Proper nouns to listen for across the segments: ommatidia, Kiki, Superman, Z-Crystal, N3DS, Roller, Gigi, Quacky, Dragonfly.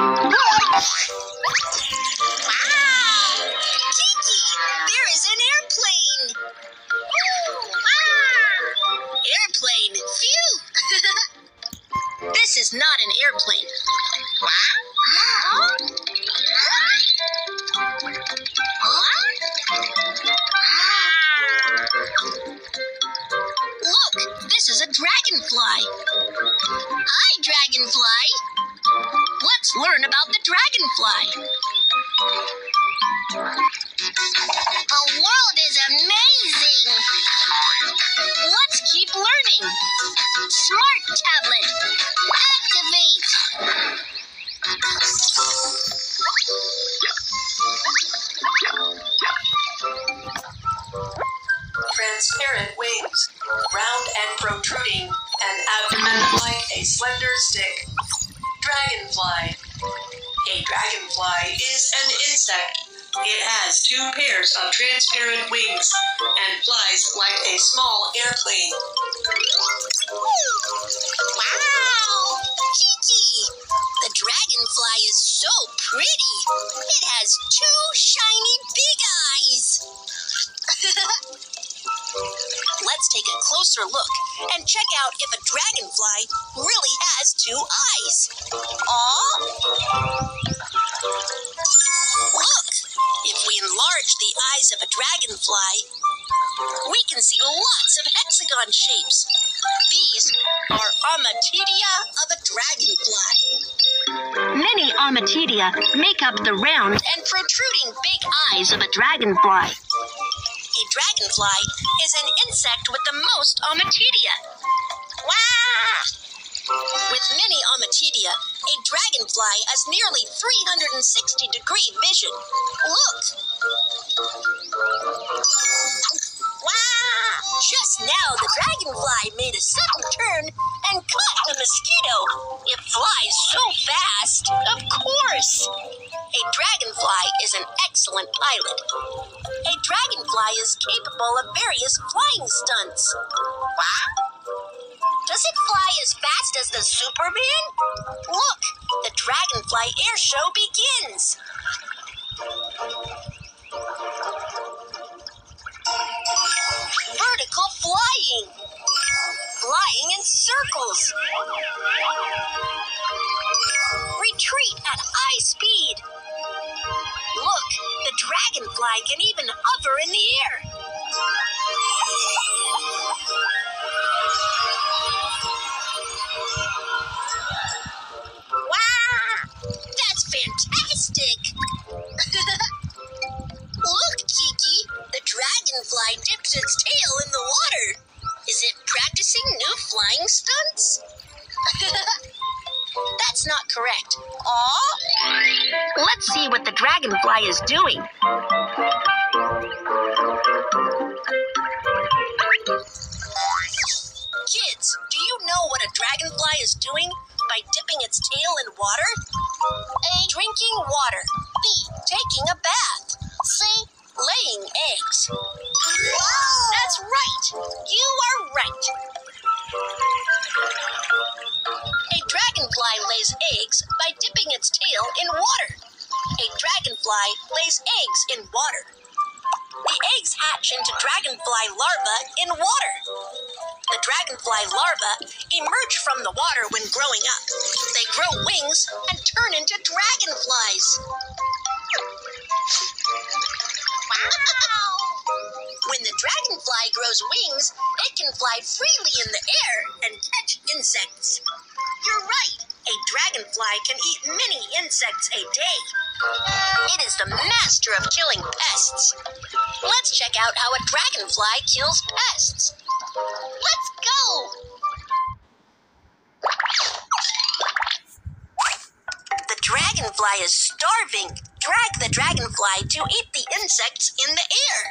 Wow! Kiki, there is an airplane! Wow! Airplane! Phew! This is not an airplane. Look, this is a dragonfly. Hi, dragonfly. Let's learn about the dragonfly. The world is amazing. Let's keep learning. Smart tablet, activate. Transparent wings, round and protruding, an abdomen like a slender stick. Dragonfly. A dragonfly is an insect. It has two pairs of transparent wings and flies like a small airplane. Wow! Gigi! The dragonfly is so pretty. It has two shiny big eyes. Let's take a closer look and check out if a dragonfly really has two eyes. Aww! Look! If we enlarge the eyes of a dragonfly, we can see lots of hexagon shapes. These are ommatidia of a dragonfly. Many ommatidia make up the round and protruding big eyes of a dragonfly. A dragonfly is an insect with the most ommatidia. Wow! With many ommatidia, a dragonfly has nearly 360-degree vision. Look! Wow! Just now, the dragonfly made a sudden turn and caught the mosquito. It flies so fast. Of course! A dragonfly is an excellent pilot. A dragonfly is capable of various flying stunts. Wow! Does it fly as fast as the Superman? Look! The Dragonfly Air Show begins! Vertical flying! Flying in circles! Retreat at high speed! Look, the dragonfly can even hover in the air. Wow! That's fantastic! Look, Kiki, the dragonfly dips its tail in the water. Is it practicing new flying stunts? That's not correct. Aww. Let's see what the dragonfly is doing. Kids, do you know what a dragonfly is doing by dipping its tail in water? A. Drinking water. B. Taking a bath. C. Laying eggs. Whoa. That's right. You are right. A dragonfly lays eggs by dipping its tail in water. A dragonfly lays eggs in water. The eggs hatch into dragonfly larvae in water. The dragonfly larvae emerge from the water when growing up. They grow wings and turn into dragonflies. Wow! When the dragonfly grows wings, it can fly freely in the air and catch insects. You're right. A dragonfly can eat many insects a day. It is the master of killing pests. Let's check out how a dragonfly kills pests. Let's go! The dragonfly is starving. Drag the dragonfly to eat the insects in the air.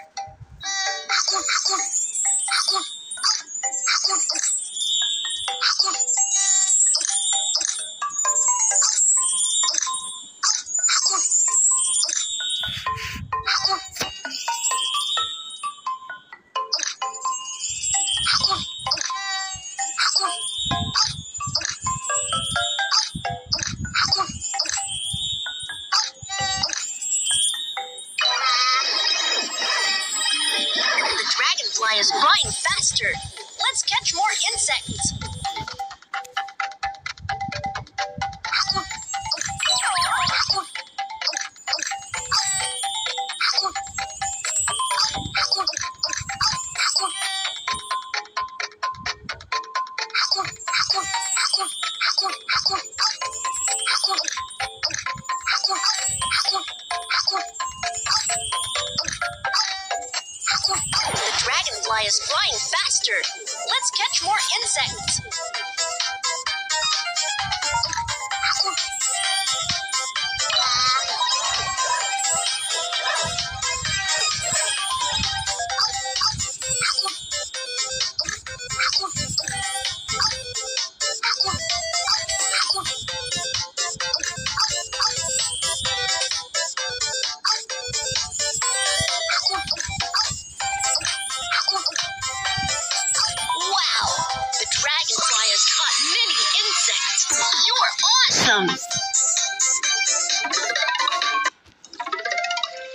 captured. Let's catch more insects.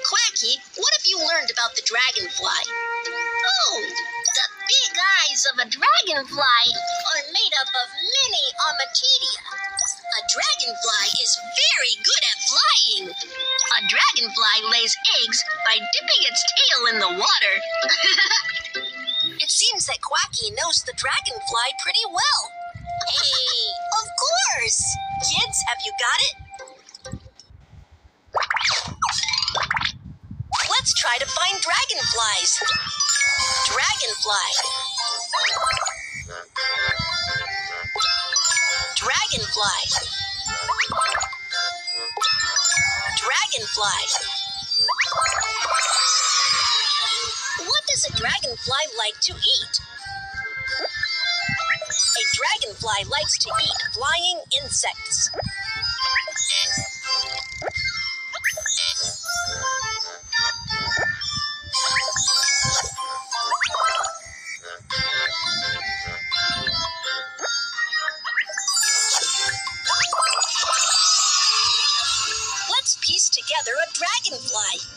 Quacky, what have you learned about the dragonfly? Oh, the big eyes of a dragonfly are made up of many ommatidia. A dragonfly is very good at flying. A dragonfly lays eggs by dipping its tail in the water. It seems that Quacky knows the dragonfly pretty well. Hey, of course! Kids, have you got it? Let's try to find dragonflies. Dragonfly. Dragonfly. Dragonfly. What does a dragonfly like to eat? A dragonfly likes to eat flying insects. Let's piece together a dragonfly.